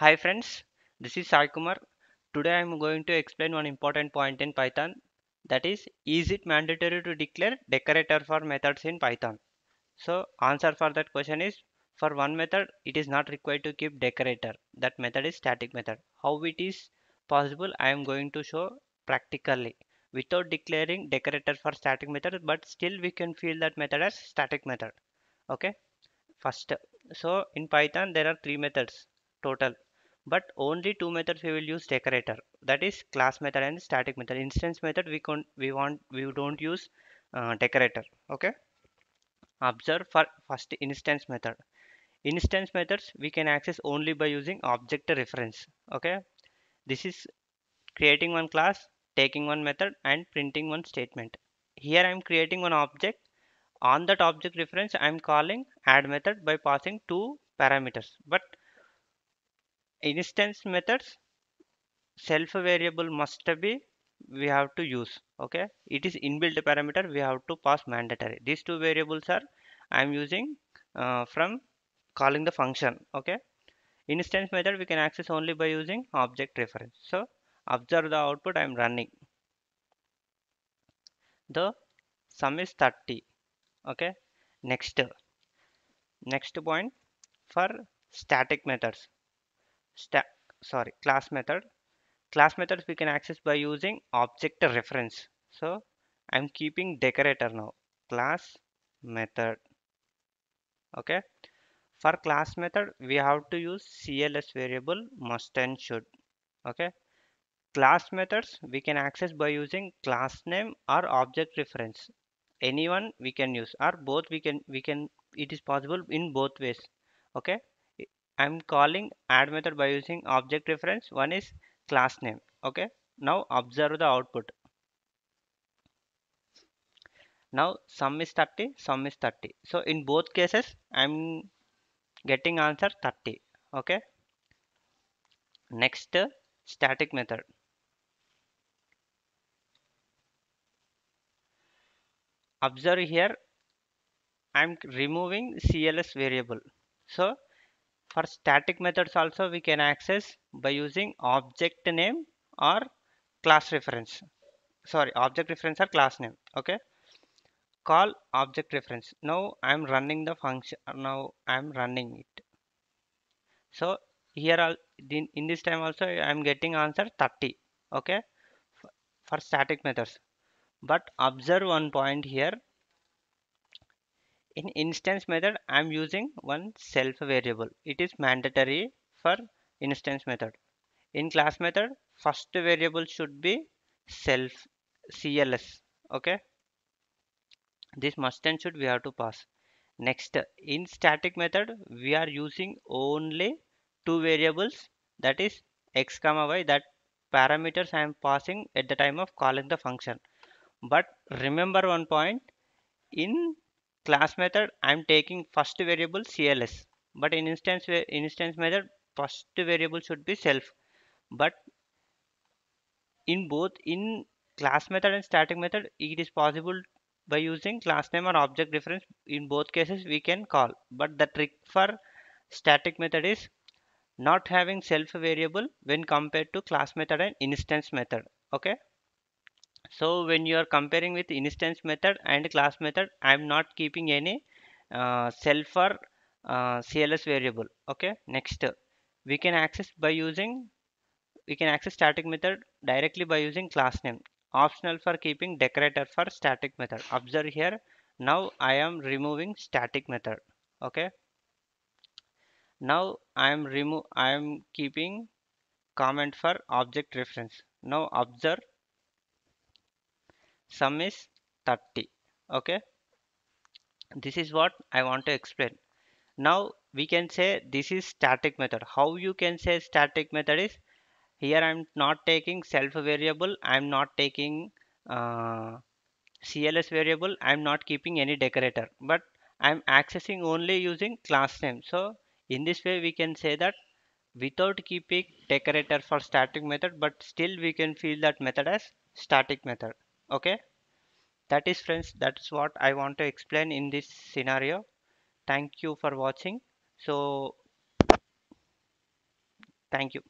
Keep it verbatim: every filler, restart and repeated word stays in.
Hi friends, this is Sai Kumar. Today I am going to explain one important point in Python, that is, is it mandatory to declare decorator for methods in Python? So answer for that question is, for one method it is not required to keep decorator. That method is static method. How it is possible I am going to show practically without declaring decorator for static method, but still we can feel that method as static method. Okay, first, so in Python there are three methods total, but only two methods we will use decorator, that is class method and static method. Instance method we can we want we don't use uh, decorator. Okay, observe for first instance method. Instance methods we can access only by using object reference. Okay, this is creating one class, taking one method and printing one statement. Here I am creating one object. On that object reference I am calling add method by passing two parameters, but instance methods self variable must be we have to use. Okay, it is inbuilt parameter, we have to pass mandatory. These two variables are I am using uh, from calling the function. Okay, instance method we can access only by using object reference. So observe the output I am running. The sum is thirty. Okay, next next point for static methods. Sta sorry class method. Class methods we can access by using object reference. So I'm keeping decorator now. Class method. Okay, for class method we have to use C L S variable must and should. Okay, class methods we can access by using class name or object reference. Anyone we can use, or both we can we can it is possible in both ways. Okay, I'm calling add method by using object reference, one is class name. Okay, now observe the output. Now sum is thirty, sum is thirty. So in both cases I'm getting answer thirty. Okay, next static method. Observe here I'm removing C L S variable. So for static methods also we can access by using object name or class reference. Sorry, object reference or class name. Okay, call object reference. Now I am running the function. Now I am running it. So here in this time also I am getting answer thirty. Okay, for static methods. But observe one point here. In instance method I am using one self variable. It is mandatory for instance method. In class method first variable should be self C L S. Okay, this must and should we have to pass. Next, in static method we are using only two variables, that is x comma y. That parameters I am passing at the time of calling the function. But remember one point, in class method I am taking first variable C L S, but in instance instance method first variable should be self. But in both, in class method and static method, it is possible by using class name or object reference. In both cases we can call, but the trick for static method is not having self variable when compared to class method and instance method. Okay, so when you are comparing with instance method and class method, I am not keeping any uh, self or uh, C L S variable. Okay, next we can access by using we can access static method directly by using class name. Optional for keeping decorator for static method. Observe here. Now I am removing static method. Okay, now I am remove I am keeping comment for object reference. Now observe. Sum is thirty. Okay, this is what I want to explain. Now we can say this is static method. How you can say static method is, here I am not taking self variable, I am not taking uh, C L S variable, I am not keeping any decorator, but I am accessing only using class name. So in this way we can say that without keeping decorator for static method, but still we can feel that method as static method. Okay, that is friends, that's what I want to explain in this scenario. Thank you for watching. So Thank you.